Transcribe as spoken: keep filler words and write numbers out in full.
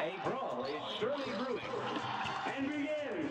A brawl is surely brewing. And begin!